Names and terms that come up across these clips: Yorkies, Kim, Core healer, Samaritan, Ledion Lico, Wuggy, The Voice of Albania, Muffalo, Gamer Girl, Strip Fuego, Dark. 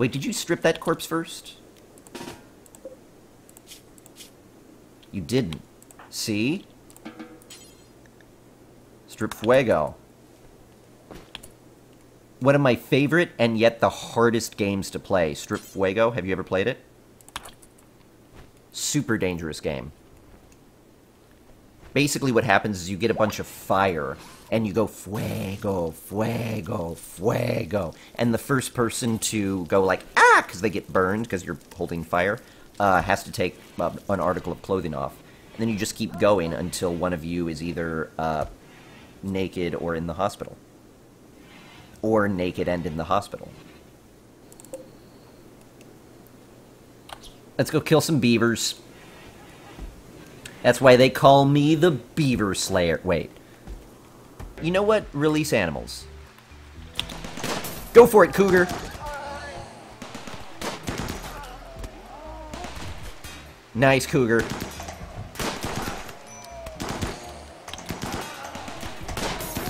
Wait, did you strip that corpse first? You didn't. See? Strip Fuego. One of my favorite and yet the hardest games to play. Strip Fuego. Have you ever played it? Super dangerous game. Basically what happens is you get a bunch of fire and you go fuego, fuego, fuego. And the first person to go like, ah, because they get burned because you're holding fire, has to take an article of clothing off. And then you just keep going until one of you is either naked or in the hospital. Or naked and in the hospital. Let's go kill some beavers. That's why they call me the Beaver Slayer. Wait. You know what? Release animals. Go for it, cougar! Nice, cougar.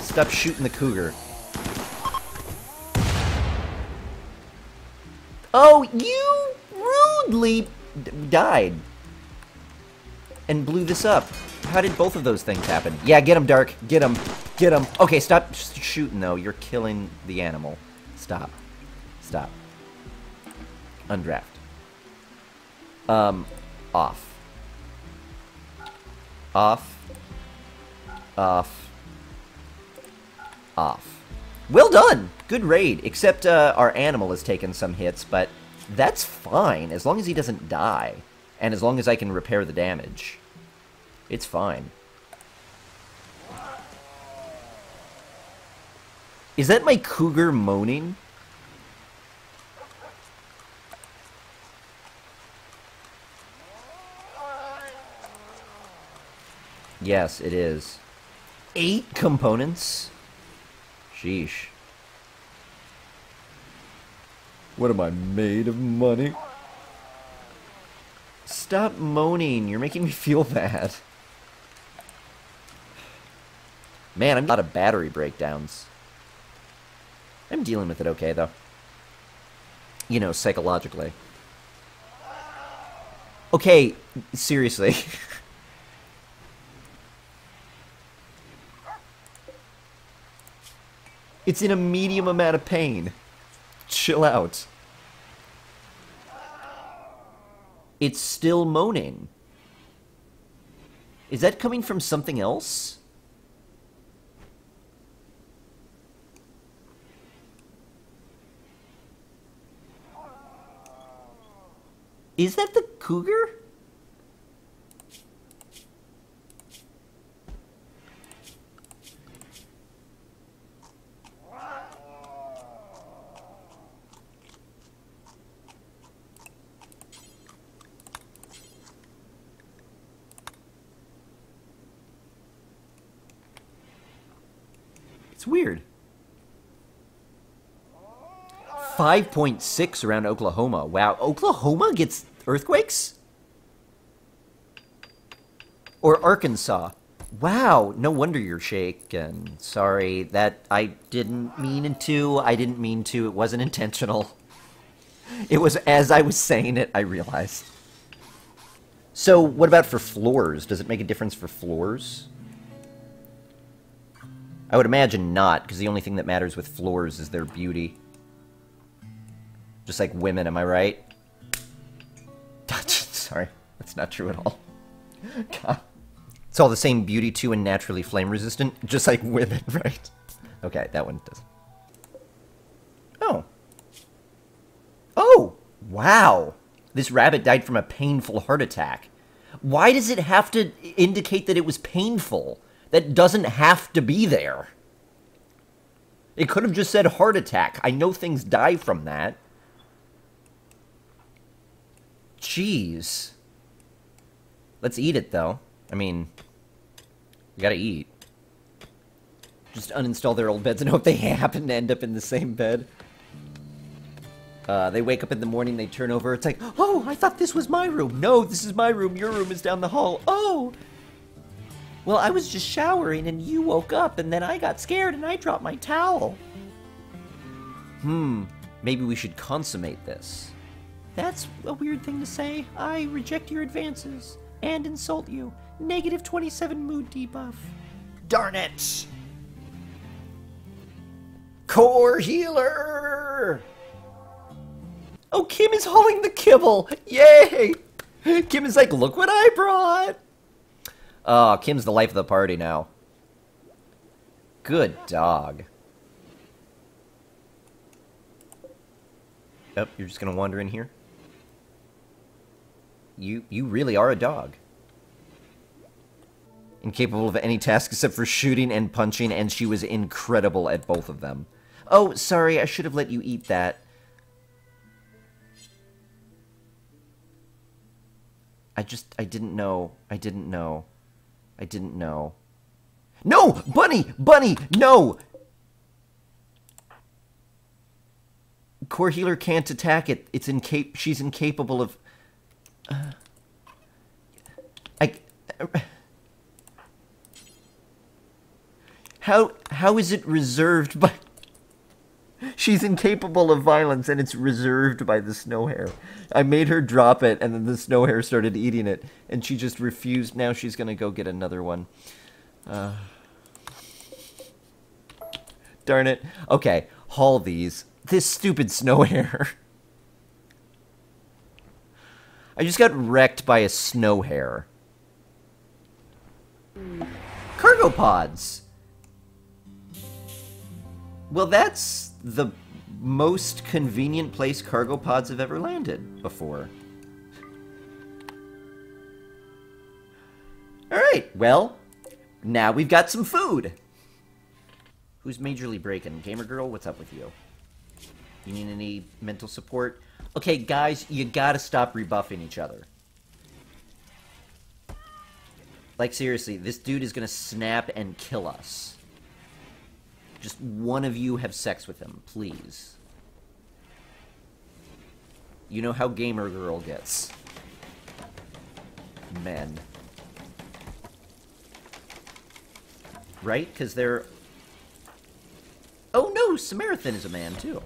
Stop shooting the cougar. Oh, you rudely died. And blew this up. How did both of those things happen? Yeah, get him, Dark. Get him. Get him. Okay, stop shooting, though. You're killing the animal. Stop. Stop. Undraft. Off. Off. Off. Off. Well done! Good raid. Except our animal has taken some hits, but that's fine. As long as he doesn't die. And as long as I can repair the damage. It's fine. Is that my cougar moaning? Yes, it is. 8 components? Sheesh. What am I made of, money? Stop moaning. You're making me feel bad. Man, I'm not a battery breakdowns. I'm dealing with it okay, though. You know, psychologically. Okay, seriously. It's in a medium amount of pain. Chill out. It's still moaning. Is that coming from something else? Is that the cougar? It's weird. 5.6 around Oklahoma. Wow, Oklahoma gets earthquakes? Or Arkansas. Wow, no wonder you're shaken. Sorry, that I didn't mean to. It wasn't intentional. It was as I was saying it, I realized. So, what about for floors? Does it make a difference for floors? I would imagine not, because the only thing that matters with floors is their beauty. Just like women, am I right? Sorry, that's not true at all. God. It's all the same beauty too and naturally flame resistant, just like women, right? Okay, that one doesn't. Oh. Oh! Wow! This rabbit died from a painful heart attack. Why does it have to indicate that it was painful? That doesn't have to be there. It could have just said heart attack. I know things die from that. Jeez. Let's eat it, though. I mean, you gotta eat. Just uninstall their old beds and hope they happen to end up in the same bed. They wake up in the morning, they turn over. It's like, oh, I thought this was my room. No, this is my room. Your room is down the hall. Oh! Well, I was just showering, and you woke up, and then I got scared, and I dropped my towel. Hmm. Maybe we should consummate this. That's a weird thing to say. I reject your advances and insult you. Negative 27 mood debuff. Darn it! Core healer! Oh, Kim is hauling the kibble! Yay! Kim is like, look what I brought! Oh, Kim's the life of the party now. Good dog. Oh, you're just gonna wander in here? You really are a dog. Incapable of any task except for shooting and punching, and she was incredible at both of them. Oh, sorry, I should have let you eat that. I didn't know. I didn't know. No! Bunny! Bunny! No! Core healer can't attack it. It's she's incapable of... How is it reserved by... She's incapable of violence, and it's reserved by the snow hare. I made her drop it, and then the snow hare started eating it, and she just refused. Now she's gonna go get another one. Darn it. Okay, haul these. This stupid snow hare. I just got wrecked by a snow hare. Cargo pods! Well, that's the most convenient place cargo pods have ever landed before. Alright, well, now we've got some food! Who's majorly breaking? Gamer Girl, what's up with you? You need any mental support? Okay, guys, you gotta stop rebuffing each other. Like, seriously, this dude is gonna snap and kill us. Just one of you have sex with him, please. You know how Gamer Girl gets. Men. Right? Because they're... Oh no, Samaritan is a man, too.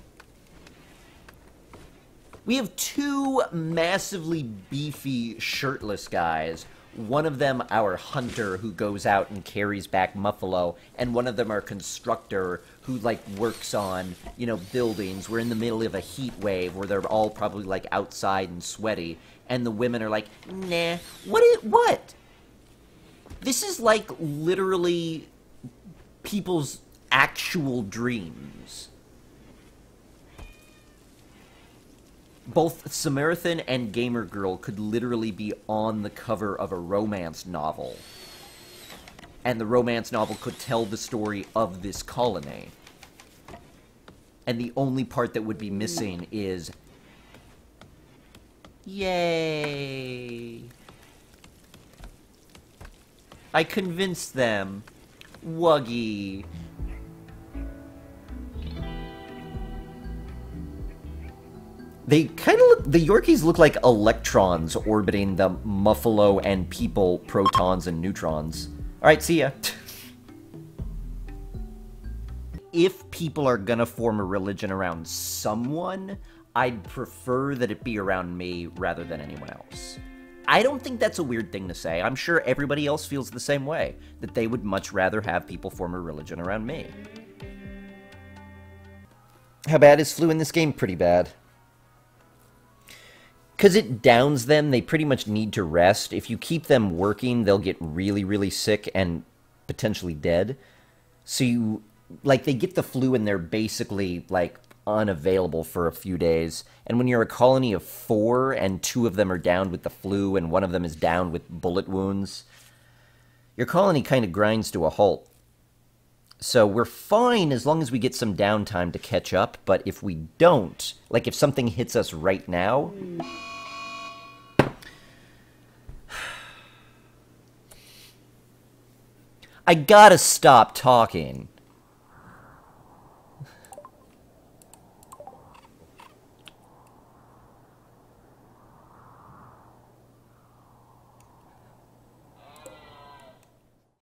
We have two massively beefy shirtless guys. One of them, our hunter, who goes out and carries back Muffalo, and one of them, our constructor, who, like, works on, you know, buildings. We're in the middle of a heat wave where they're all probably, like, outside and sweaty, and the women are like, nah, what? This is, like, literally people's actual dreams. Both Samaritan and Gamer Girl could literally be on the cover of a romance novel. And the romance novel could tell the story of this colony. And the only part that would be missing is... Yay! I convinced them. Wuggy. They kind of look, the Yorkies look like electrons orbiting the Muffalo and people protons and neutrons. Alright, see ya. If people are gonna form a religion around someone, I'd prefer that it be around me rather than anyone else. I don't think that's a weird thing to say. I'm sure everybody else feels the same way, that they would much rather have people form a religion around me. How bad is flu in this game? Pretty bad. Because it downs them, they pretty much need to rest. If you keep them working, they'll get really, really sick and potentially dead. So you, like, they get the flu and they're basically, like, unavailable for a few days. And when you're a colony of 4 and 2 of them are downed with the flu and one of them is downed with bullet wounds, your colony kind of grinds to a halt. So we're fine as long as we get some downtime to catch up, but if we don't, like if something hits us right now... I gotta stop talking.